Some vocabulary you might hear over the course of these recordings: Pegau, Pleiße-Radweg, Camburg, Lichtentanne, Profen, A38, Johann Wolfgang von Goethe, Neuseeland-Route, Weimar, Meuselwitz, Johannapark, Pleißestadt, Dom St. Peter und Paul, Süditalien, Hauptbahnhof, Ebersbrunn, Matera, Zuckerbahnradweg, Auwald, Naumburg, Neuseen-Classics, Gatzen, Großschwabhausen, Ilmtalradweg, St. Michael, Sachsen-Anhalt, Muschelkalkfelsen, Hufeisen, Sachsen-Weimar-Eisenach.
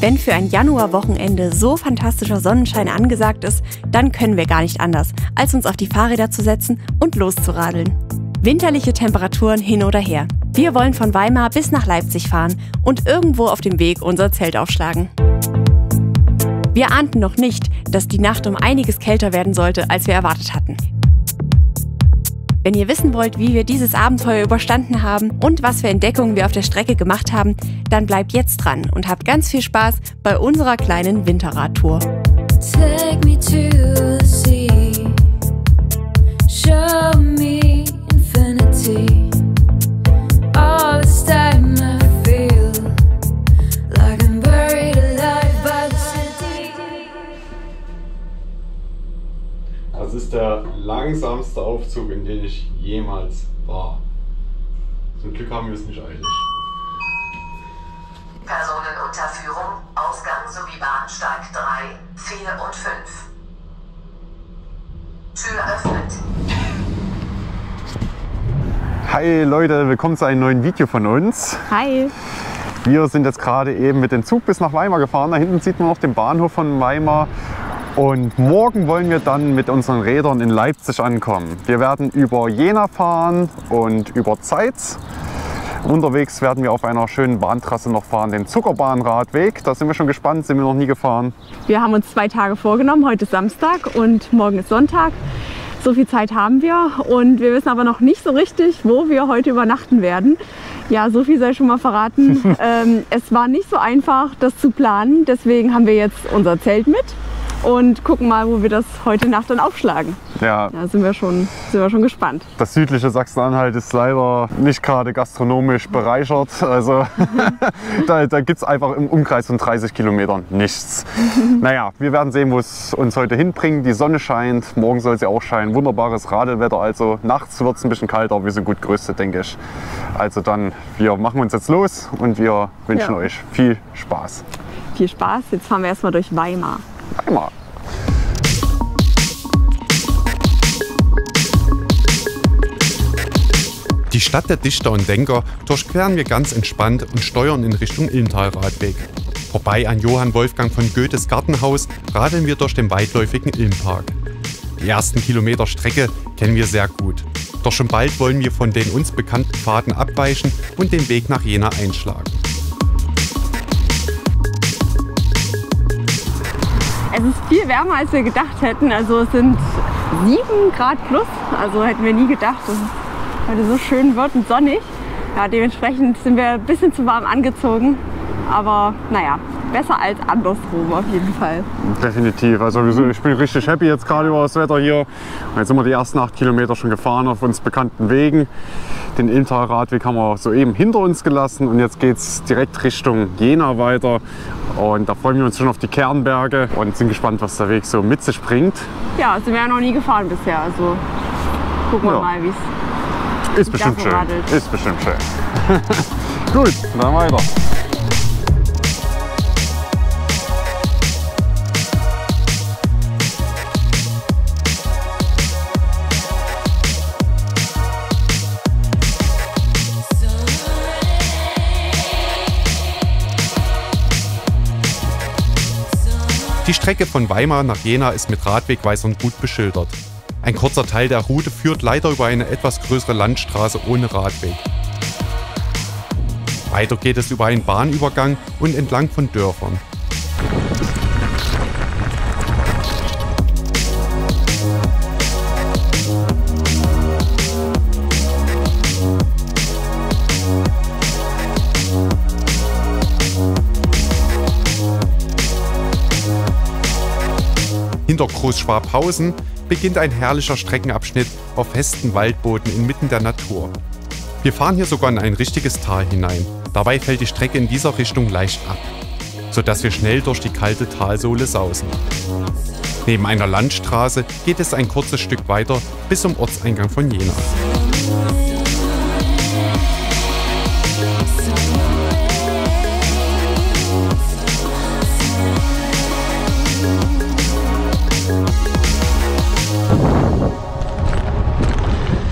Wenn für ein Januarwochenende so fantastischer Sonnenschein angesagt ist, dann können wir gar nicht anders, als uns auf die Fahrräder zu setzen und loszuradeln. Winterliche Temperaturen hin oder her. Wir wollen von Weimar bis nach Leipzig fahren und irgendwo auf dem Weg unser Zelt aufschlagen. Wir ahnten noch nicht, dass die Nacht um einiges kälter werden sollte, als wir erwartet hatten. Wenn ihr wissen wollt, wie wir dieses Abenteuer überstanden haben und was für Entdeckungen wir auf der Strecke gemacht haben, dann bleibt jetzt dran und habt ganz viel Spaß bei unserer kleinen Winterradtour. Take me to the sea. Show me infinity. All this time I feel like I'm buried alive by the city. Das ist der langsamste Aufzug, in dem ich jemals war. Zum Glück haben wir es nicht eilig. Personenunterführung, Ausgang sowie Bahnsteig 3, 4 und 5. Tür öffnet. Hi Leute, willkommen zu einem neuen Video von uns. Hi. Wir sind jetzt gerade eben mit dem Zug bis nach Weimar gefahren. Da hinten sieht man noch den Bahnhof von Weimar. Und morgen wollen wir dann mit unseren Rädern in Leipzig ankommen. Wir werden über Jena fahren und über Zeitz. Unterwegs werden wir auf einer schönen Bahntrasse noch fahren, den Zuckerbahnradweg. Da sind wir schon gespannt, sind wir noch nie gefahren. Wir haben uns 2 Tage vorgenommen. Heute ist Samstag und morgen ist Sonntag. So viel Zeit haben wir und wir wissen aber noch nicht so richtig, wo wir heute übernachten werden. Ja, so viel sei schon mal verraten. Es war nicht so einfach, das zu planen. Deswegen haben wir jetzt unser Zelt mit. Und gucken mal, wo wir das heute Nacht dann aufschlagen. Ja. Da sind wir schon gespannt. Das südliche Sachsen-Anhalt ist leider nicht gerade gastronomisch bereichert. Also da gibt es einfach im Umkreis von 30 Kilometern nichts. Naja, wir werden sehen, wo es uns heute hinbringt. Die Sonne scheint, morgen soll sie auch scheinen. Wunderbares Radelwetter, also nachts wird es ein bisschen kalt, aber wir sind gut gerüstet, denke ich. Also dann, wir machen uns jetzt los und wir wünschen euch viel Spaß. Viel Spaß, jetzt fahren wir erstmal durch Weimar. Weimar. Die Stadt der Dichter und Denker durchqueren wir ganz entspannt und steuern in Richtung Ilmtalradweg. Vorbei an Johann Wolfgang von Goethes Gartenhaus radeln wir durch den weitläufigen Ilmpark. Die ersten Kilometer Strecke kennen wir sehr gut. Doch schon bald wollen wir von den uns bekannten Pfaden abweichen und den Weg nach Jena einschlagen. Es ist viel wärmer, als wir gedacht hätten. Also es sind 7 Grad plus. Also hätten wir nie gedacht, dass es heute so schön wird und sonnig. Ja, dementsprechend sind wir ein bisschen zu warm angezogen. Aber naja, besser als andersrum auf jeden Fall. Definitiv. Also ich bin richtig happy jetzt gerade über das Wetter hier. Jetzt sind wir die ersten 8 Kilometer schon gefahren auf uns bekannten Wegen. Den Ilmtalradweg haben wir soeben hinter uns gelassen und jetzt geht es direkt Richtung Jena weiter. Und da freuen wir uns schon auf die Kernberge und sind gespannt, was der Weg so mit sich bringt. Ja, sind wir ja noch nie gefahren bisher, also gucken wir mal, wie es ist. Bestimmt schön. Ist bestimmt schön. Gut, dann weiter. Die Strecke von Weimar nach Jena ist mit Radwegweisern gut beschildert. Ein kurzer Teil der Route führt leider über eine etwas größere Landstraße ohne Radweg. Weiter geht es über einen Bahnübergang und entlang von Dörfern. Hinter Großschwabhausen beginnt ein herrlicher Streckenabschnitt auf festen Waldboden inmitten der Natur. Wir fahren hier sogar in ein richtiges Tal hinein. Dabei fällt die Strecke in dieser Richtung leicht ab, sodass wir schnell durch die kalte Talsohle sausen. Neben einer Landstraße geht es ein kurzes Stück weiter bis zum Ortseingang von Jena.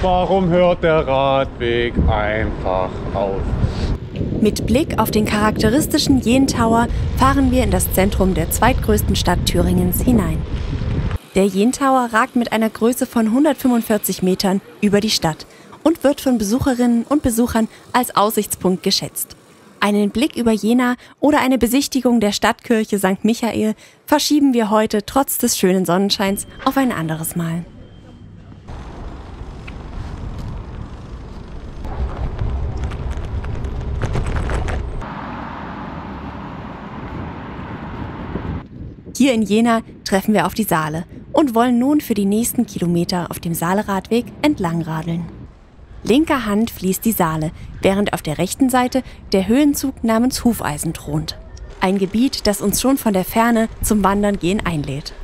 Warum hört der Radweg einfach auf? Mit Blick auf den charakteristischen Jentower fahren wir in das Zentrum der zweitgrößten Stadt Thüringens hinein. Der Jentower ragt mit einer Größe von 145 Metern über die Stadt und wird von Besucherinnen und Besuchern als Aussichtspunkt geschätzt. Einen Blick über Jena oder eine Besichtigung der Stadtkirche St. Michael verschieben wir heute trotz des schönen Sonnenscheins auf ein anderes Mal. Hier in Jena treffen wir auf die Saale und wollen nun für die nächsten Kilometer auf dem Saale-Radweg entlang radeln. Linker Hand fließt die Saale, während auf der rechten Seite der Höhenzug namens Hufeisen thront. Ein Gebiet, das uns schon von der Ferne zum Wandern einlädt.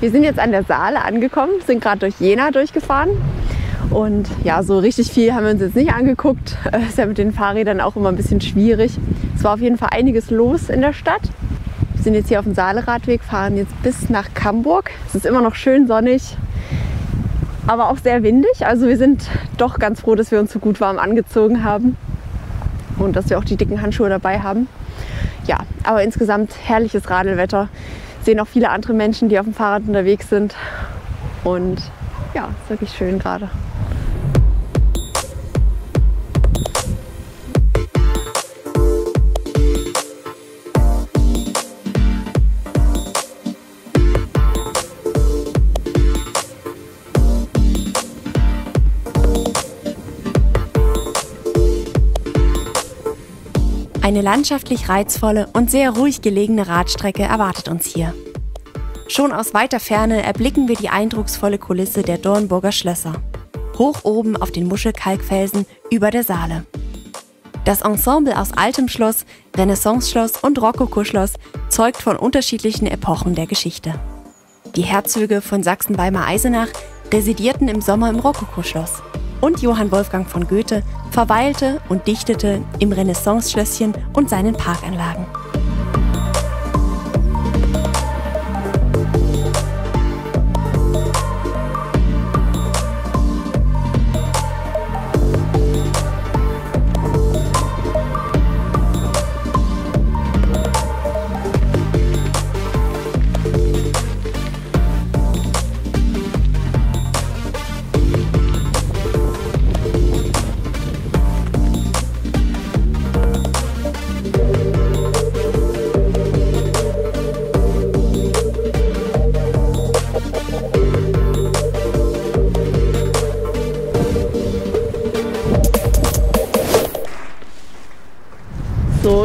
Wir sind jetzt an der Saale angekommen, sind gerade durch Jena durchgefahren. Und ja, so richtig viel haben wir uns jetzt nicht angeguckt. Ist ja mit den Fahrrädern auch immer ein bisschen schwierig. Es war auf jeden Fall einiges los in der Stadt. Wir sind jetzt hier auf dem Saale-Radweg, fahren jetzt bis nach Camburg. Es ist immer noch schön sonnig, aber auch sehr windig. Also wir sind doch ganz froh, dass wir uns so gut warm angezogen haben und dass wir auch die dicken Handschuhe dabei haben. Ja, aber insgesamt herrliches Radelwetter. Wir sehen auch viele andere Menschen, die auf dem Fahrrad unterwegs sind. Und ja, ist wirklich schön gerade. Eine landschaftlich reizvolle und sehr ruhig gelegene Radstrecke erwartet uns hier. Schon aus weiter Ferne erblicken wir die eindrucksvolle Kulisse der Dornburger Schlösser. Hoch oben auf den Muschelkalkfelsen über der Saale. Das Ensemble aus altem Schloss, Renaissance-Schloss und Rokokoschloss zeugt von unterschiedlichen Epochen der Geschichte. Die Herzöge von Sachsen-Weimar-Eisenach residierten im Sommer im Rokokoschloss. Und Johann Wolfgang von Goethe verweilte und dichtete im Renaissance-Schlösschen und seinen Parkanlagen.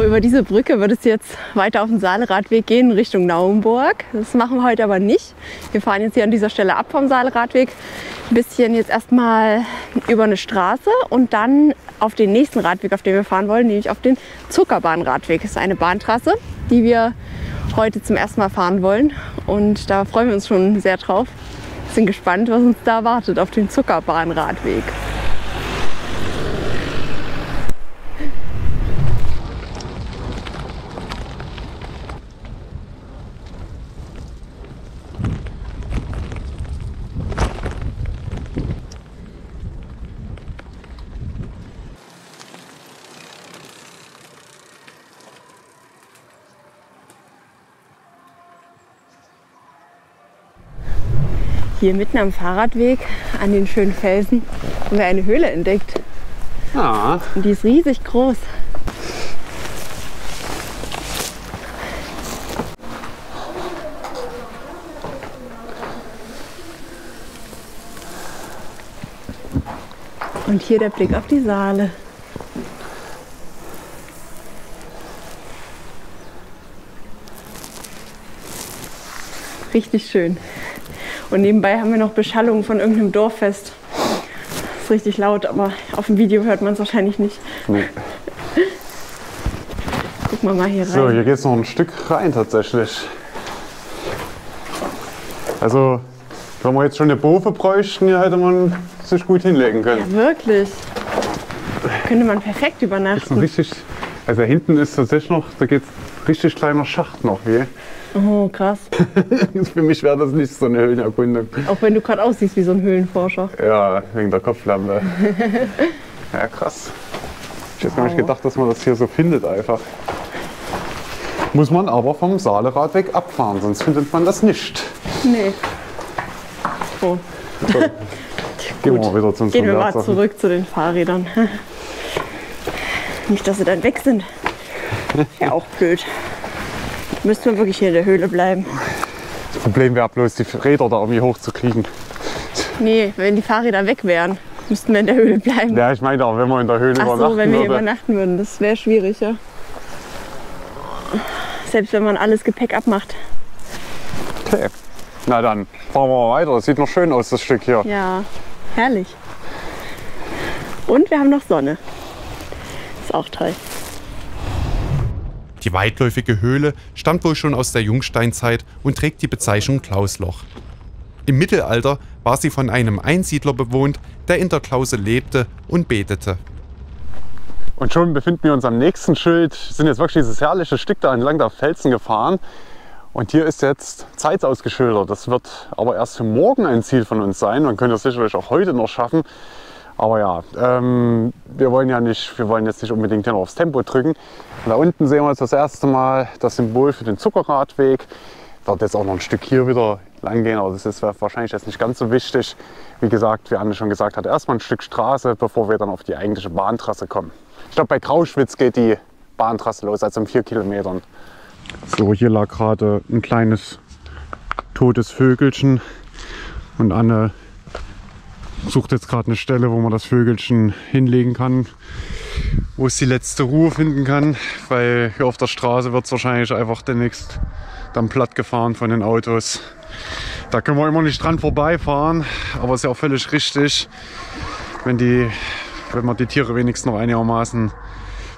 Über diese Brücke wird es jetzt weiter auf den Saale-Radweg gehen, Richtung Naumburg. Das machen wir heute aber nicht. Wir fahren jetzt hier an dieser Stelle ab vom Saale-Radweg. Ein bisschen jetzt erstmal über eine Straße und dann auf den nächsten Radweg, auf den wir fahren wollen, nämlich auf den Zuckerbahnradweg. Das ist eine Bahntrasse, die wir heute zum ersten Mal fahren wollen. Und da freuen wir uns schon sehr drauf. Wir sind gespannt, was uns da erwartet auf dem Zuckerbahnradweg. Hier mitten am Fahrradweg, an den schönen Felsen, haben wir eine Höhle entdeckt. Ah. Und die ist riesig groß. Und hier der Blick auf die Saale. Richtig schön. Und nebenbei haben wir noch Beschallung von irgendeinem Dorffest. Das ist richtig laut, aber auf dem Video hört man es wahrscheinlich nicht. Nee. Gucken wir mal hier rein. So, hier geht es noch ein Stück rein tatsächlich. Also, wenn wir jetzt schon eine Bofe bräuchten, hier hätte man sich gut hinlegen können. Ja, wirklich. Da könnte man perfekt übernachten. Richtig, also hinten ist tatsächlich noch, da geht es richtig kleiner Schacht noch hier. Oh, krass. Für mich wäre das nicht so eine Höhlenerkundung. Auch wenn du gerade aussiehst wie so ein Höhlenforscher. Ja, wegen der Kopflampe. Ja, krass. Ich hätte gar nicht gedacht, dass man das hier so findet einfach. Muss man aber vom Saale-Radweg abfahren, sonst findet man das nicht. Nee. Oh. So. Gehen wir mal wieder zum Gehen wir mal zurück zu den Fahrrädern. Nicht, dass sie dann weg sind. Ja, auch blöd. Müsste man wirklich hier in der Höhle bleiben. Das Problem wäre bloß, die Räder da irgendwie hochzukriegen. Nee, wenn die Fahrräder weg wären, müssten wir in der Höhle bleiben. Ja, ich meine auch, wenn wir in der Höhle übernachten würden. Ach so, wenn wir übernachten würden, das wäre schwierig, ja. Selbst wenn man alles Gepäck abmacht. Okay. Na dann, fahren wir mal weiter. Das sieht noch schön aus, das Stück hier. Ja, herrlich. Und wir haben noch Sonne. Ist auch toll. Die weitläufige Höhle stammt wohl schon aus der Jungsteinzeit und trägt die Bezeichnung Klausloch. Im Mittelalter war sie von einem Einsiedler bewohnt, der in der Klause lebte und betete. Und schon befinden wir uns am nächsten Schild. Wir sind jetzt wirklich dieses herrliche Stück da entlang der Felsen gefahren. Und hier ist jetzt Zeitz ausgeschildert. Das wird aber erst für morgen ein Ziel von uns sein. Man könnte das sicherlich auch heute noch schaffen. Aber ja, wir wollen jetzt nicht unbedingt hier noch aufs Tempo drücken. Und da unten sehen wir jetzt das erste Mal das Symbol für den Zuckerradweg. Wird jetzt auch noch ein Stück hier wieder lang gehen, aber das ist wahrscheinlich jetzt nicht ganz so wichtig. Wie gesagt, wie Anne schon gesagt hat, erstmal ein Stück Straße, bevor wir dann auf die eigentliche Bahntrasse kommen. Ich glaube, bei Grauschwitz geht die Bahntrasse los, also um 4 Kilometern. So, hier lag gerade ein kleines totes Vögelchen und Anne sucht jetzt gerade eine Stelle, wo man das Vögelchen hinlegen kann, wo es die letzte Ruhe finden kann, weil hier auf der Straße wird es wahrscheinlich einfach demnächst dann platt gefahren von den Autos. Da können wir immer nicht dran vorbeifahren, aber es ist ja auch völlig richtig, wenn man die Tiere wenigstens noch einigermaßen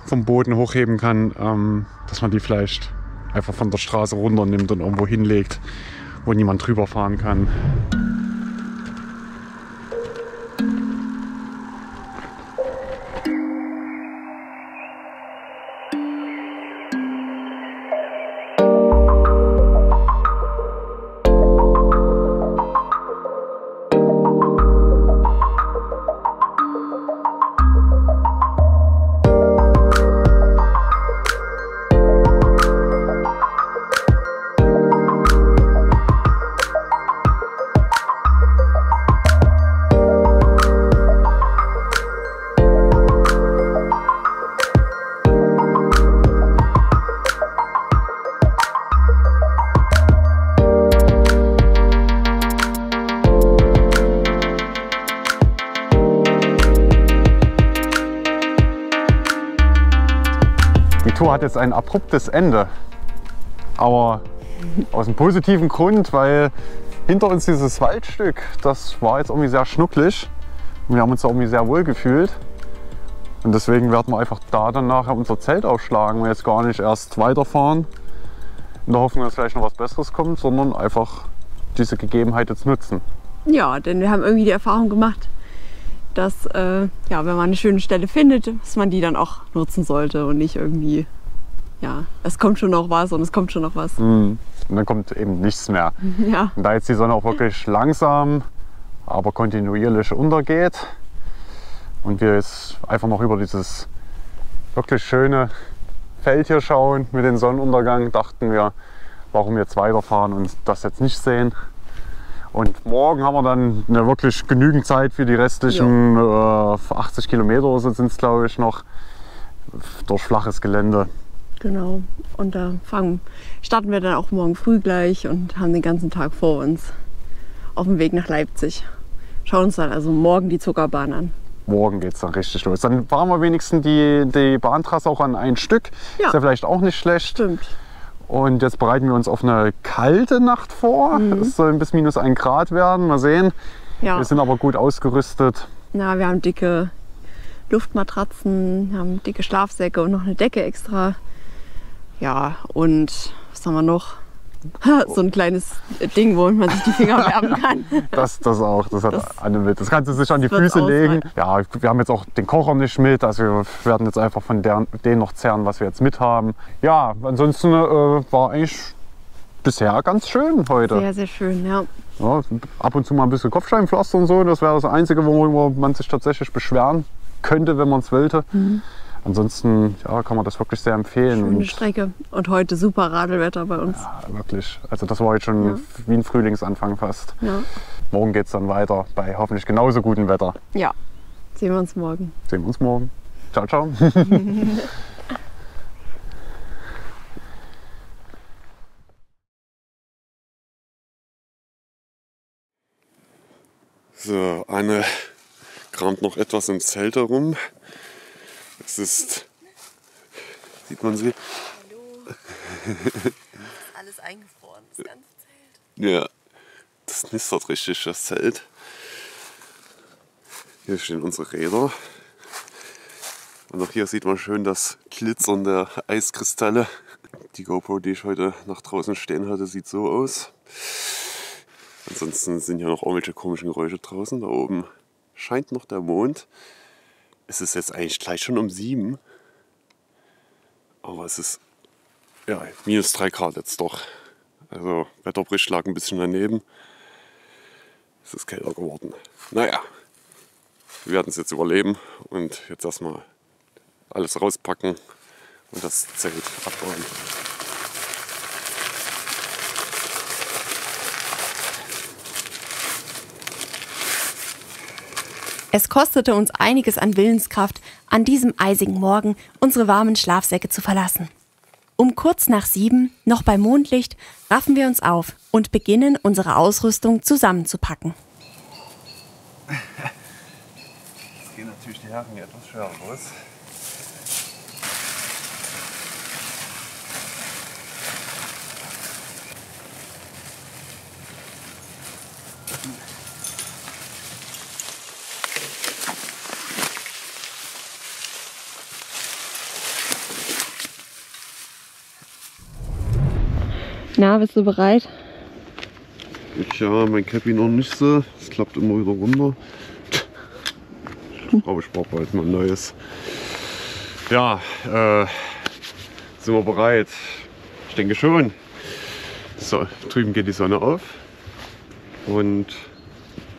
vom Boden hochheben kann, dass man die vielleicht einfach von der Straße runter nimmt und irgendwo hinlegt, wo niemand drüber fahren kann. Hat jetzt ein abruptes Ende, aber aus einem positiven Grund, weil hinter uns dieses Waldstück, das war jetzt irgendwie sehr schnucklig und wir haben uns da irgendwie sehr wohl gefühlt und deswegen werden wir einfach da dann nachher unser Zelt aufschlagen und jetzt gar nicht erst weiterfahren in der Hoffnung, dass vielleicht noch was Besseres kommt, sondern einfach diese Gegebenheit jetzt nutzen. Ja, denn wir haben irgendwie die Erfahrung gemacht, dass ja, wenn man eine schöne Stelle findet, dass man die dann auch nutzen sollte und nicht irgendwie, ja, es kommt schon noch was und es kommt schon noch was. Und dann kommt eben nichts mehr. Ja. Und da jetzt die Sonne auch wirklich langsam, aber kontinuierlich untergeht und wir jetzt einfach noch über dieses wirklich schöne Feld hier schauen mit dem Sonnenuntergang, dachten wir, warum jetzt weiterfahren und das jetzt nicht sehen. Und morgen haben wir dann wirklich genügend Zeit für die restlichen 80 Kilometer sind es, glaube ich, noch durch flaches Gelände. Genau. Und da starten wir dann auch morgen früh gleich und haben den ganzen Tag vor uns auf dem Weg nach Leipzig. Schauen uns dann also morgen die Zuckerbahn an. Morgen geht es dann richtig los. Dann fahren wir wenigstens die Bahntrasse auch an ein Stück. Ja. Ist ja vielleicht auch nicht schlecht. Stimmt. Und jetzt bereiten wir uns auf eine kalte Nacht vor. Es soll bis minus 1 Grad werden. Mal sehen. Ja. Wir sind aber gut ausgerüstet. Na, wir haben dicke Luftmatratzen, haben dicke Schlafsäcke und noch eine Decke extra. Ja, und was haben wir noch? So ein kleines Ding, wo man sich die Finger wärmen kann. Das auch, das hat Anne mit. Das kannst du sich an die Füße legen. Ja, wir haben jetzt auch den Kocher nicht mit, also wir werden jetzt einfach von denen noch zehren, was wir jetzt mit haben. Ja, ansonsten war eigentlich bisher ganz schön heute. Sehr, sehr schön, ja. Ja, ab und zu mal ein bisschen Kopfsteinpflaster und so, das wäre das Einzige, worüber man sich tatsächlich beschweren könnte, wenn man es wollte. Mhm. Ansonsten ja, kann man das wirklich sehr empfehlen. Schöne Strecke und heute super Radelwetter bei uns. Ja, wirklich. Also das war jetzt schon wie ein Frühlingsanfang fast. Ja. Morgen geht es dann weiter bei hoffentlich genauso gutem Wetter. Ja, sehen wir uns morgen. Sehen wir uns morgen. Ciao, ciao. So, Anne kramt noch etwas im Zelt herum. Es ist, sieht man sie? Hallo. Ist alles eingefroren, das ganze Zelt. Ja, das knistert richtig, das Zelt. Hier stehen unsere Räder. Und auch hier sieht man schön das Glitzern der Eiskristalle. Die GoPro, die ich heute nach draußen stehen hatte, sieht so aus. Ansonsten sind ja noch irgendwelche komischen Geräusche draußen. Da oben scheint noch der Mond. Es ist jetzt eigentlich gleich schon um 7. Aber es ist ja -3 Grad jetzt doch. Also Wetterbericht lag ein bisschen daneben. Es ist kälter geworden. Naja, wir werden es jetzt überleben und jetzt erstmal alles rauspacken und das Zelt abbauen. Es kostete uns einiges an Willenskraft, an diesem eisigen Morgen unsere warmen Schlafsäcke zu verlassen. Um kurz nach 7, noch bei Mondlicht, raffen wir uns auf und beginnen, unsere Ausrüstung zusammenzupacken. Jetzt gehen natürlich die Herren hier etwas schwerer los. Na, bist du bereit? Ja, mein Käppi noch nicht so. Es klappt immer wieder runter. Aber ich brauche bald mal ein neues. Ja, sind wir bereit? Ich denke schon. So, drüben geht die Sonne auf. Und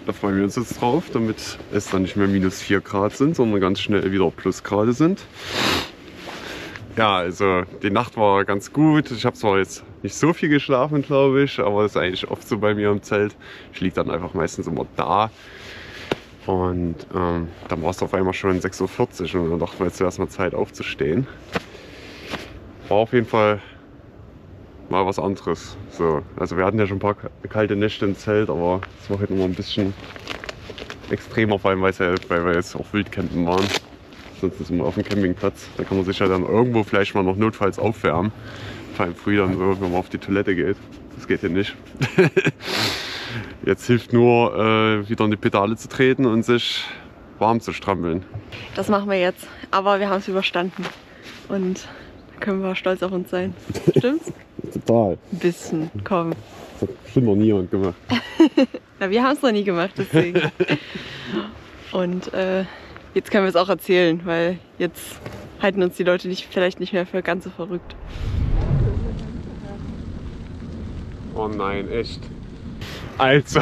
da freuen wir uns jetzt drauf, damit es dann nicht mehr -4 Grad sind, sondern ganz schnell wieder Plusgrade sind. Ja, also die Nacht war ganz gut. Ich habe zwar jetzt nicht so viel geschlafen, glaube ich, aber das ist eigentlich oft so bei mir im Zelt. Ich liege dann einfach meistens immer da. Und dann war es auf einmal schon 6:40 Uhr und dann dachten wir jetzt erstmal Zeit aufzustehen. War auf jeden Fall mal was anderes. So, also wir hatten ja schon ein paar kalte Nächte im Zelt, aber es war heute noch ein bisschen extremer, vor allem weil wir jetzt auch Wildcampen waren. Sonst ist man auf dem Campingplatz. Da kann man sich ja dann irgendwo vielleicht mal noch notfalls aufwärmen. Vor allem früh dann so, wenn man auf die Toilette geht. Das geht hier nicht. Jetzt hilft nur, wieder in die Pedale zu treten und sich warm zu strampeln. Das machen wir jetzt. Aber wir haben es überstanden. Und da können wir stolz auf uns sein. Stimmt's? Total. Ein bisschen, komm. Das hat schon noch nie jemand gemacht. Na, wir haben es noch nie gemacht, deswegen. Und jetzt können wir es auch erzählen, weil jetzt halten uns die Leute vielleicht nicht mehr für ganz so verrückt. Oh nein, echt. Also,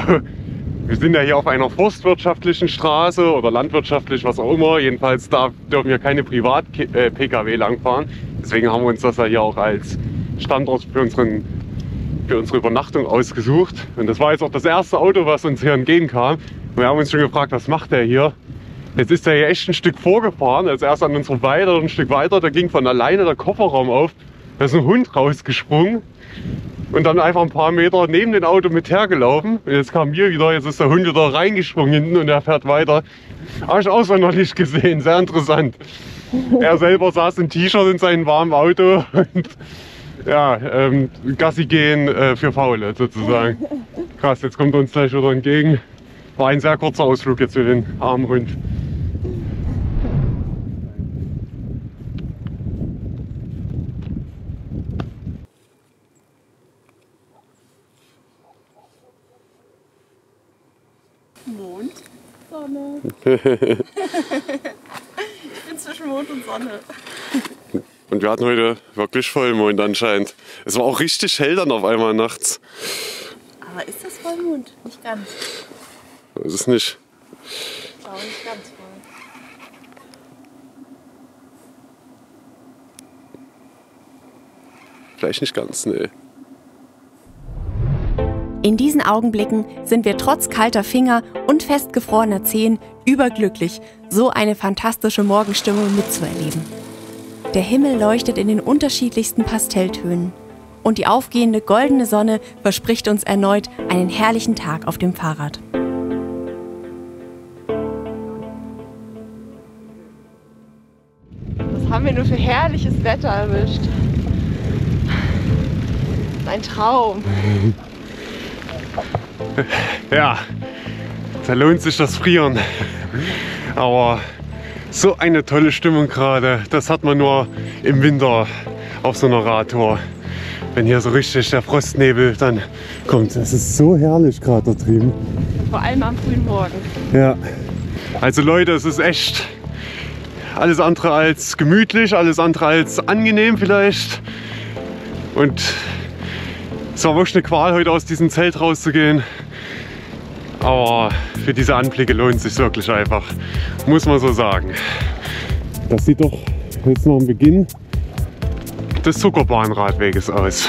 wir sind ja hier auf einer forstwirtschaftlichen Straße oder landwirtschaftlich, was auch immer. Jedenfalls da dürfen wir keine Privat-Pkw langfahren. Deswegen haben wir uns das ja hier auch als Standort für unsere Übernachtung ausgesucht. Und das war jetzt auch das erste Auto, was uns hier entgegenkam. Wir haben uns schon gefragt, was macht der hier? Jetzt ist er hier echt ein Stück vorgefahren, also erst an uns vorbei, dann ein Stück weiter, da ging von alleine der Kofferraum auf, da ist ein Hund rausgesprungen und dann einfach ein paar Meter neben dem Auto mit hergelaufen. Und jetzt kam hier wieder, jetzt ist der Hund wieder reingesprungen hinten und er fährt weiter. Habe ich auch so noch nicht gesehen, sehr interessant. Er selber saß im T-Shirt in seinem warmen Auto und ja, Gassi gehen für Faule sozusagen. Krass, jetzt kommt er uns gleich wieder entgegen. War ein sehr kurzer Ausflug jetzt für den armen Hund. Mond, Sonne. Ich bin zwischen Mond und Sonne. Und wir hatten heute wirklich Vollmond anscheinend. Es war auch richtig hell dann auf einmal nachts. Aber ist das Vollmond? Nicht ganz. Das ist nicht. Ich glaube, nicht ganz voll. vielleicht nicht ganz, nee. In diesen Augenblicken sind wir trotz kalter Finger und festgefrorener Zehen überglücklich, so eine fantastische Morgenstimmung mitzuerleben. Der Himmel leuchtet in den unterschiedlichsten Pastelltönen. Und die aufgehende goldene Sonne verspricht uns erneut einen herrlichen Tag auf dem Fahrrad. Was haben wir nur für herrliches Wetter erwischt. Ein Traum. Ja, da lohnt sich das Frieren. Aber so eine tolle Stimmung gerade, das hat man nur im Winter auf so einer Radtour. Wenn hier so richtig der Frostnebel dann kommt. Es ist so herrlich gerade da drüben. Vor allem am frühen Morgen. Ja. Also Leute, es ist echt alles andere als gemütlich, alles andere als angenehm vielleicht. Und es war wirklich eine Qual, heute aus diesem Zelt rauszugehen. Aber für diese Anblicke lohnt es sich wirklich einfach. Muss man so sagen. Das sieht doch jetzt noch am Beginn des Zuckerbahnradweges aus.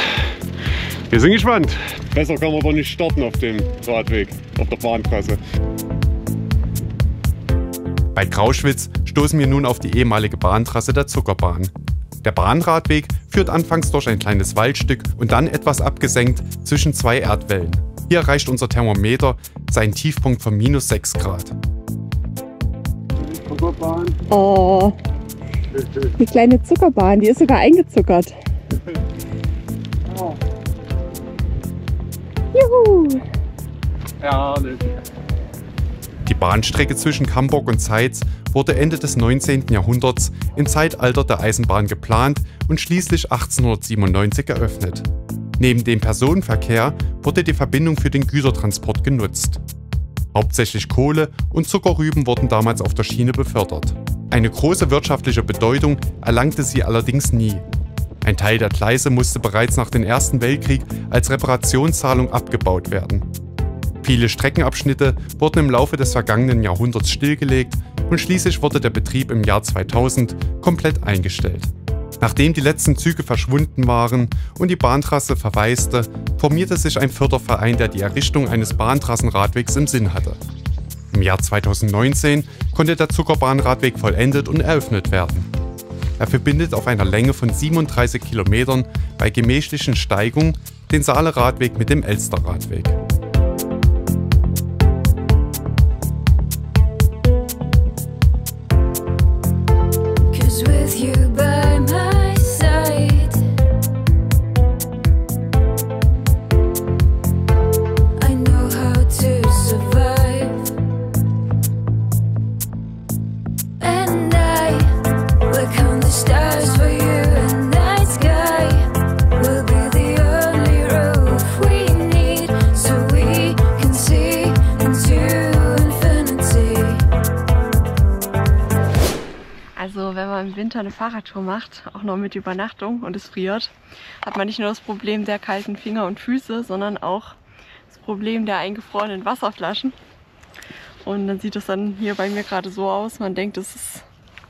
Wir sind gespannt. Besser kann man aber nicht starten auf dem Radweg, auf der Bahntrasse. Bei Grauschwitz stoßen wir nun auf die ehemalige Bahntrasse der Zuckerbahn. Der Bahnradweg führt anfangs durch ein kleines Waldstück und dann etwas abgesenkt zwischen zwei Erdwellen. Hier erreicht unser Thermometer seinen Tiefpunkt von -6 Grad. Oh. Die kleine Zuckerbahn, die ist sogar eingezuckert. Juhu! Herrlich. Die Bahnstrecke zwischen Camburg und Zeitz wurde Ende des 19. Jahrhunderts im Zeitalter der Eisenbahn geplant und schließlich 1897 eröffnet. Neben dem Personenverkehr wurde die Verbindung für den Gütertransport genutzt. Hauptsächlich Kohle und Zuckerrüben wurden damals auf der Schiene befördert. Eine große wirtschaftliche Bedeutung erlangte sie allerdings nie. Ein Teil der Gleise musste bereits nach dem Ersten Weltkrieg als Reparationszahlung abgebaut werden. Viele Streckenabschnitte wurden im Laufe des vergangenen Jahrhunderts stillgelegt und schließlich wurde der Betrieb im Jahr 2000 komplett eingestellt. Nachdem die letzten Züge verschwunden waren und die Bahntrasse verwaiste, formierte sich ein Förderverein, der die Errichtung eines Bahntrassenradwegs im Sinn hatte. Im Jahr 2019 konnte der Zuckerbahnradweg vollendet und eröffnet werden. Er verbindet auf einer Länge von 37 Kilometern bei gemächlichen Steigungen den Saale-Radweg mit dem Elsterradweg. Eine Fahrradtour macht, auch noch mit Übernachtung und es friert, hat man nicht nur das Problem der kalten Finger und Füße, sondern auch das Problem der eingefrorenen Wasserflaschen. Und dann sieht es dann hier bei mir gerade so aus, man denkt, es ist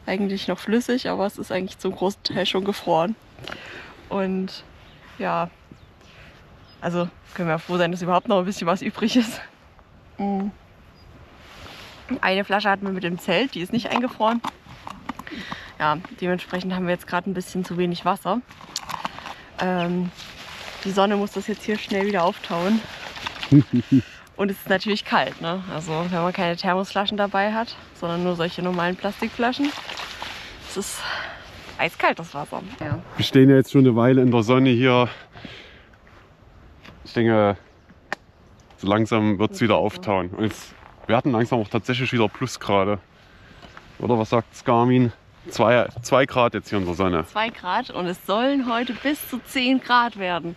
eigentlich noch flüssig, aber es ist eigentlich zum großen Teil schon gefroren. Und ja, also können wir froh sein, dass überhaupt noch ein bisschen was übrig ist. Eine Flasche hatten wir mit dem Zelt, die ist nicht eingefroren. Ja, dementsprechend haben wir jetzt gerade ein bisschen zu wenig Wasser. Die Sonne muss das jetzt hier schnell wieder auftauen. Und es ist natürlich kalt, ne? Also wenn man keine Thermosflaschen dabei hat, sondern nur solche normalen Plastikflaschen, es ist eiskalt, das Wasser. Ja. Wir stehen ja jetzt schon eine Weile in der Sonne hier. Ich denke, so langsam wird es wieder auftauen. Und jetzt, wir hatten langsam auch tatsächlich wieder Plusgrade. Oder was sagt Garmin? 2 Grad jetzt hier in der Sonne. 2 Grad und es sollen heute bis zu 10 Grad werden.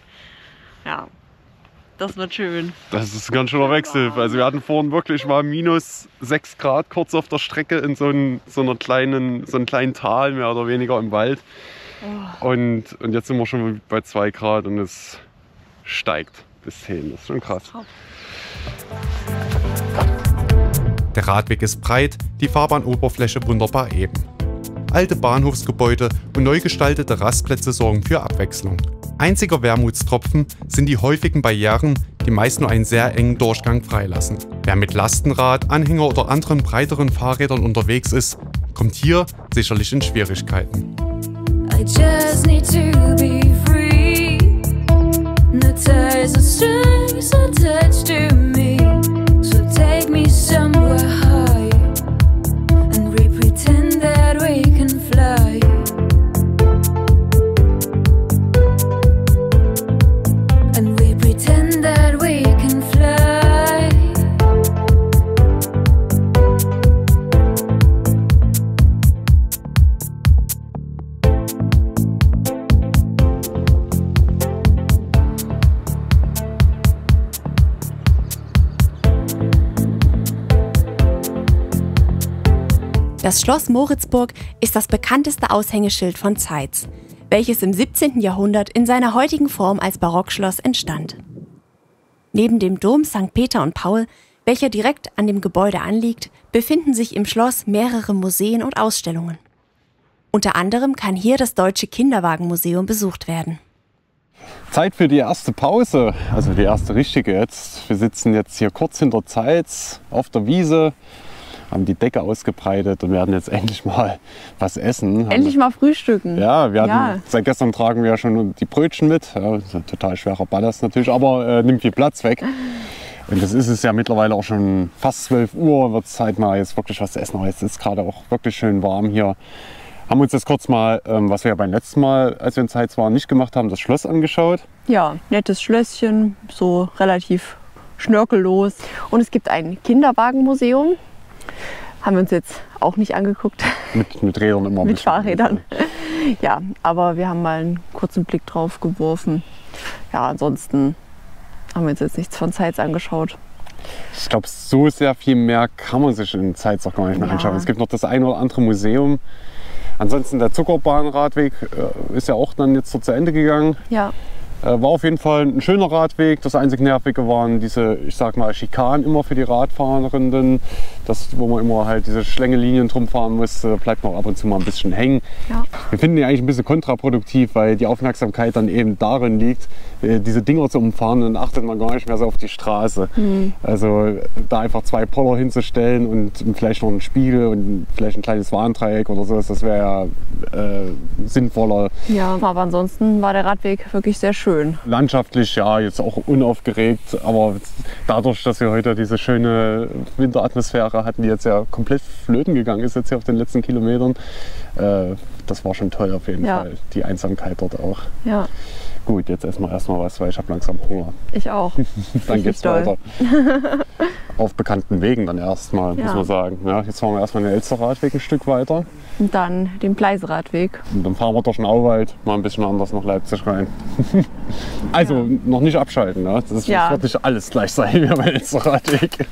Ja, das wird schön. Das ist ein ganz schöner Wechsel. Also wir hatten vorhin wirklich mal -6 Grad kurz auf der Strecke in so einem kleinen Tal mehr oder weniger im Wald. Oh. Und jetzt sind wir schon bei 2 Grad und es steigt bis 10. Das ist schon krass. Top. Der Radweg ist breit, die Fahrbahnoberfläche wunderbar eben. alte Bahnhofsgebäude und neu gestaltete Rastplätze sorgen für Abwechslung. Einziger Wermutstropfen sind die häufigen Barrieren, die meist nur einen sehr engen Durchgang freilassen. Wer mit Lastenrad, Anhänger oder anderen breiteren Fahrrädern unterwegs ist, kommt hier sicherlich in Schwierigkeiten. I just need to be free. No ties and strings attached to me. So take me somewhere high and we pretend that we can fly. And we pretend that we can fly. Das Schloss Moritzburg ist das bekannteste Aushängeschild von Zeitz, welches im 17. Jahrhundert in seiner heutigen Form als Barockschloss entstand. Neben dem Dom St. Peter und Paul, welcher direkt an dem Gebäude anliegt, befinden sich im Schloss mehrere Museen und Ausstellungen. Unter anderem kann hier das Deutsche Kinderwagenmuseum besucht werden. Zeit für die erste Pause, also die erste richtige jetzt. Wir sitzen jetzt hier kurz hinter Zeitz auf der Wiese, haben die Decke ausgebreitet und werden jetzt endlich mal was essen. Endlich mal frühstücken. Ja, wir hatten, seit gestern tragen wir ja schon die Brötchen mit. Ja, das ist ein total schwerer Ballast natürlich, aber nimmt viel Platz weg. Und das ist es ja mittlerweile auch schon fast 12 Uhr, wird es Zeit mal jetzt wirklich was zu essen. Aber jetzt ist es gerade auch wirklich schön warm hier. Haben uns jetzt kurz mal, was wir ja beim letzten Mal, als wir in Zeitz waren, nicht gemacht haben, das Schloss angeschaut. Ja, nettes Schlösschen, so relativ schnörkellos. Und es gibt ein Kinderwagenmuseum. Haben wir uns jetzt auch nicht angeguckt. Mit Rädern immer. Mit Fahrrädern. Ja, aber wir haben mal einen kurzen Blick drauf geworfen. Ja, ansonsten haben wir uns jetzt nichts von Zeitz angeschaut. Ich glaube, so sehr viel mehr kann man sich in Zeitz auch gar nicht mehr anschauen. Es gibt noch das ein oder andere Museum. Ansonsten der Zuckerbahnradweg ist ja auch dann jetzt so zu Ende gegangen. Ja. War auf jeden Fall ein schöner Radweg. Das einzig Nervige waren diese, ich sag mal, Schikanen immer für die Radfahrerinnen. Das, wo man immer halt diese Schlängelinien drum fahren muss, bleibt noch ab und zu mal ein bisschen hängen. Ja. Wir finden die eigentlich ein bisschen kontraproduktiv, weil die Aufmerksamkeit dann eben darin liegt, diese Dinger zu umfahren, dann achtet man gar nicht mehr so auf die Straße. Mhm. Also da einfach zwei Poller hinzustellen und vielleicht noch einen Spiegel und vielleicht ein kleines Warndreieck oder sowas, das wäre sinnvoller. Ja, aber ansonsten war der Radweg wirklich sehr schön. Landschaftlich ja, jetzt auch unaufgeregt, aber dadurch, dass wir heute diese schöne Winteratmosphäre hatten, die jetzt ja komplett flöten gegangen ist jetzt hier auf den letzten Kilometern, das war schon toll auf jeden Fall, die Einsamkeit dort auch. Ja. Gut, jetzt erstmal was, weil ich habe langsam Hunger. Ich auch. Dann geht's weiter. Auf bekannten Wegen dann erstmal, muss man sagen. Ja, jetzt fahren wir erstmal den Elsterradweg ein Stück weiter. Und dann den Pleiße-Radweg. Und dann fahren wir durch den Auwald, mal ein bisschen anders nach Leipzig rein. Also noch nicht abschalten, ne? Das wird nicht alles gleich sein wie beim Elsterradweg.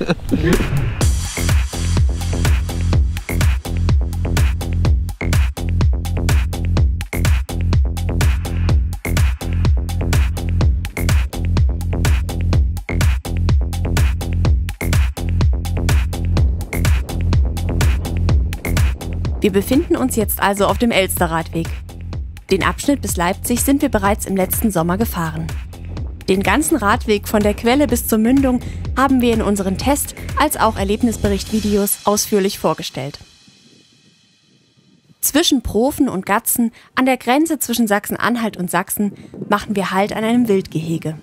Wir befinden uns jetzt also auf dem Elsterradweg. Den Abschnitt bis Leipzig sind wir bereits im letzten Sommer gefahren. Den ganzen Radweg von der Quelle bis zur Mündung haben wir in unseren Test- als auch Erlebnisbericht-Videos ausführlich vorgestellt. Zwischen Profen und Gatzen, an der Grenze zwischen Sachsen-Anhalt und Sachsen, machen wir Halt an einem Wildgehege.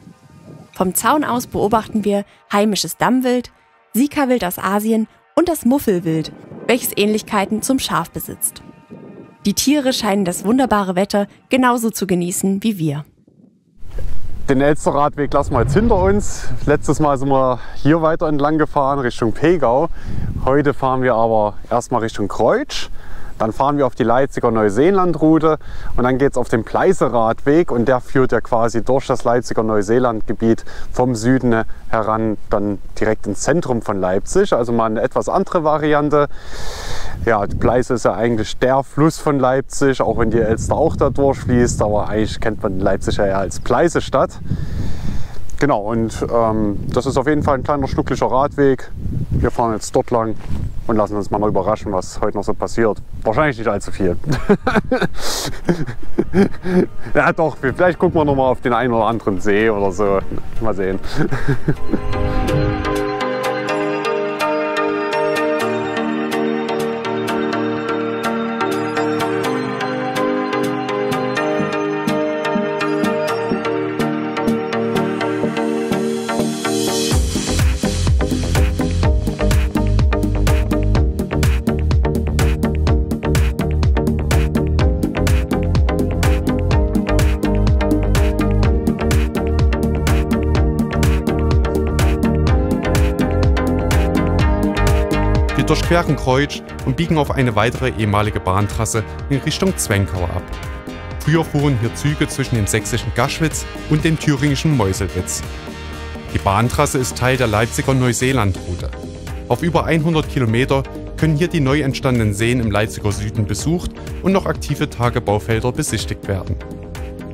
Vom Zaun aus beobachten wir heimisches Dammwild, Sikawild aus Asien und das Muffelwild, welches Ähnlichkeiten zum Schaf besitzt. Die Tiere scheinen das wunderbare Wetter genauso zu genießen wie wir. Den Elsterradweg lassen wir jetzt hinter uns. Letztes Mal sind wir hier weiter entlang gefahren, Richtung Pegau. Heute fahren wir aber erstmal Richtung Kreutsch. Dann fahren wir auf die Leipziger Neuseeland-Route und dann geht es auf den Pleiße-Radweg und der führt ja quasi durch das Leipziger Neuseeland-Gebiet vom Süden heran dann direkt ins Zentrum von Leipzig, also mal eine etwas andere Variante. Ja, die Pleiße ist ja eigentlich der Fluss von Leipzig, auch wenn die Elster auch da durchfließt, aber eigentlich kennt man Leipzig ja als Pleißestadt. Genau, und das ist auf jeden Fall ein kleiner schnucklicher Radweg. Wir fahren jetzt dort lang und lassen uns mal überraschen, was heute noch so passiert. Wahrscheinlich nicht allzu viel. Ja doch, vielleicht gucken wir noch mal auf den einen oder anderen See oder so. Mal sehen. Durchqueren Kreutsch und biegen auf eine weitere ehemalige Bahntrasse in Richtung Zwenkau ab. Früher fuhren hier Züge zwischen dem sächsischen Gaschwitz und dem thüringischen Meuselwitz. Die Bahntrasse ist Teil der Leipziger Neuseeland-Route. Auf über 100 Kilometer können hier die neu entstandenen Seen im Leipziger Süden besucht und noch aktive Tagebaufelder besichtigt werden.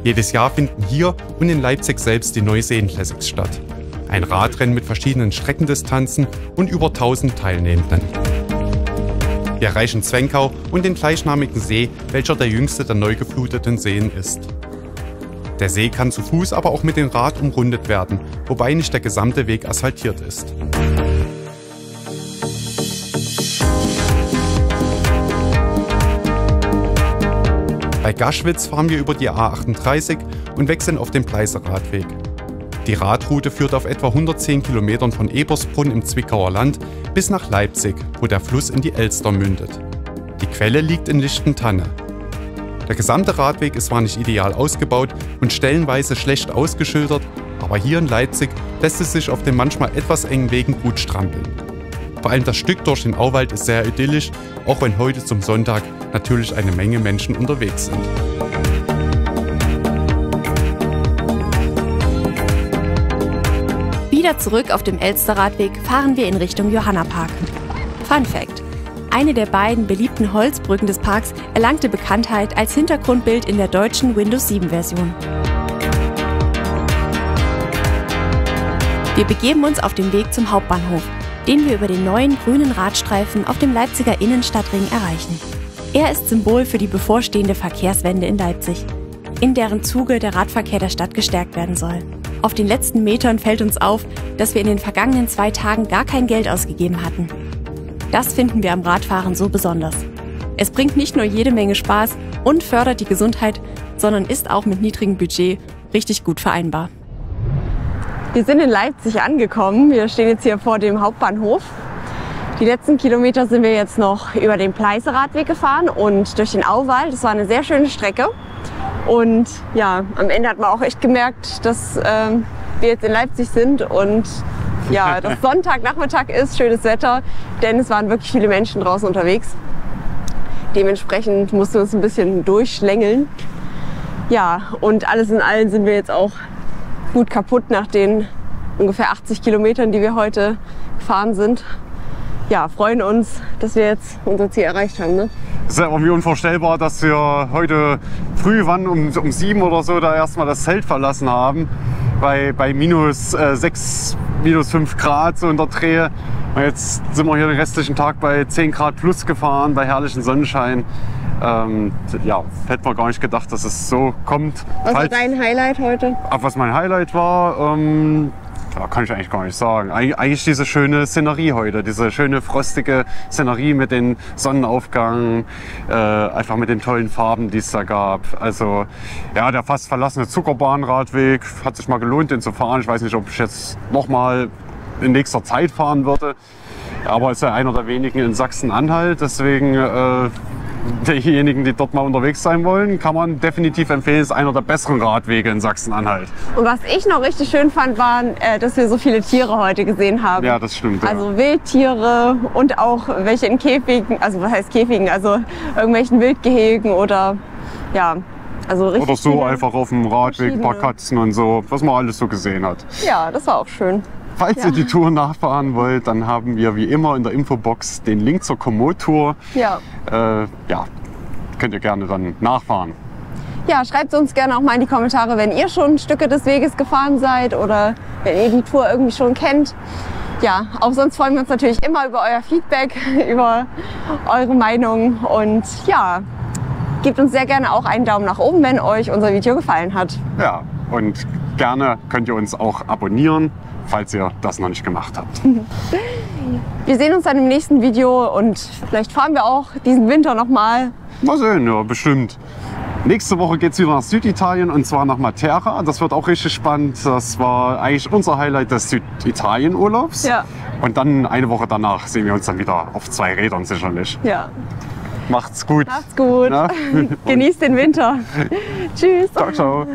Jedes Jahr finden hier und in Leipzig selbst die Neuseen-Classics statt. Ein Radrennen mit verschiedenen Streckendistanzen und über 1000 Teilnehmenden. Wir erreichen Zwenkau und den gleichnamigen See, welcher der jüngste der neu gefluteten Seen ist. Der See kann zu Fuß, aber auch mit dem Rad umrundet werden, wobei nicht der gesamte Weg asphaltiert ist. Bei Gaschwitz fahren wir über die A38 und wechseln auf den Pleiße-Radweg. Die Radroute führt auf etwa 110 Kilometern von Ebersbrunn im Zwickauer Land bis nach Leipzig, wo der Fluss in die Elster mündet. Die Quelle liegt in Lichtentanne. Der gesamte Radweg ist zwar nicht ideal ausgebaut und stellenweise schlecht ausgeschildert, aber hier in Leipzig lässt es sich auf den manchmal etwas engen Wegen gut strampeln. Vor allem das Stück durch den Auwald ist sehr idyllisch, auch wenn heute zum Sonntag natürlich eine Menge Menschen unterwegs sind. Wieder zurück auf dem Elsterradweg fahren wir in Richtung Johannapark. Fun Fact: Eine der beiden beliebten Holzbrücken des Parks erlangte Bekanntheit als Hintergrundbild in der deutschen Windows 7 Version. Wir begeben uns auf den Weg zum Hauptbahnhof, den wir über den neuen grünen Radstreifen auf dem Leipziger Innenstadtring erreichen. Er ist Symbol für die bevorstehende Verkehrswende in Leipzig, in deren Zuge der Radverkehr der Stadt gestärkt werden soll. Auf den letzten Metern fällt uns auf, dass wir in den vergangenen 2 Tagen gar kein Geld ausgegeben hatten. Das finden wir am Radfahren so besonders. Es bringt nicht nur jede Menge Spaß und fördert die Gesundheit, sondern ist auch mit niedrigem Budget richtig gut vereinbar. Wir sind in Leipzig angekommen. Wir stehen jetzt hier vor dem Hauptbahnhof. Die letzten Kilometer sind wir jetzt noch über den Pleiße-Radweg gefahren und durch den Auwald. Das war eine sehr schöne Strecke. Und ja, am Ende hat man auch echt gemerkt, dass wir jetzt in Leipzig sind und ja, dass Sonntagnachmittag ist, schönes Wetter, denn es waren wirklich viele Menschen draußen unterwegs. Dementsprechend mussten wir uns ein bisschen durchschlängeln. Ja, und alles in allem sind wir jetzt auch gut kaputt nach den ungefähr 80 Kilometern, die wir heute gefahren sind. Ja, freuen uns, dass wir jetzt unser Ziel erreicht haben, ne? Es ist ja irgendwie unvorstellbar, dass wir heute früh, wann um 7 oder so, da erstmal das Zelt verlassen haben. Bei minus 6, minus 5 Grad so in der Dreh. Und jetzt sind wir hier den restlichen Tag bei 10 Grad plus gefahren, bei herrlichem Sonnenschein. Ja, hätte man gar nicht gedacht, dass es so kommt. Was war dein Highlight heute? Was mein Highlight war? Ja, kann ich eigentlich gar nicht sagen. Eigentlich diese schöne Szenerie heute, diese schöne frostige Szenerie mit den Sonnenaufgang, einfach mit den tollen Farben, die es da gab. Also ja, der fast verlassene Zuckerbahnradweg hat sich mal gelohnt, den zu fahren. Ich weiß nicht, ob ich jetzt nochmal in nächster Zeit fahren würde, aber ist ja einer der wenigen in Sachsen-Anhalt. Deswegen derjenigen, die dort mal unterwegs sein wollen, kann man definitiv empfehlen, ist einer der besseren Radwege in Sachsen-Anhalt. Und was ich noch richtig schön fand, waren, dass wir so viele Tiere heute gesehen haben. Ja, das stimmt. Ja. Also Wildtiere und auch welche in Käfigen, also was heißt Käfigen, also irgendwelchen Wildgehegen oder ja, also richtig. Oder so einfach auf dem Radweg, ein paar Katzen und so, was man alles so gesehen hat. Ja, das war auch schön. Falls ihr die Tour nachfahren wollt, dann haben wir wie immer in der Infobox den Link zur Komoot-Tour. Ja. Ja, könnt ihr gerne dann nachfahren. Ja, schreibt uns gerne auch mal in die Kommentare, wenn ihr schon Stücke des Weges gefahren seid oder wenn ihr die Tour irgendwie schon kennt. Ja, auch sonst freuen wir uns natürlich immer über euer Feedback, über eure Meinung und ja, gebt uns sehr gerne auch einen Daumen nach oben, wenn euch unser Video gefallen hat. Ja, und gerne könnt ihr uns auch abonnieren, falls ihr das noch nicht gemacht habt. Wir sehen uns dann im nächsten Video und vielleicht fahren wir auch diesen Winter nochmal. Mal sehen, ja, bestimmt. Nächste Woche geht es wieder nach Süditalien und zwar nach Matera. Das wird auch richtig spannend. Das war eigentlich unser Highlight des Süditalien-Urlaubs. Ja. Und dann eine Woche danach sehen wir uns dann wieder auf zwei Rädern sicherlich. Ja. Macht's gut. Macht's gut. Ja? Genießt den Winter. Tschüss. Ciao, ciao.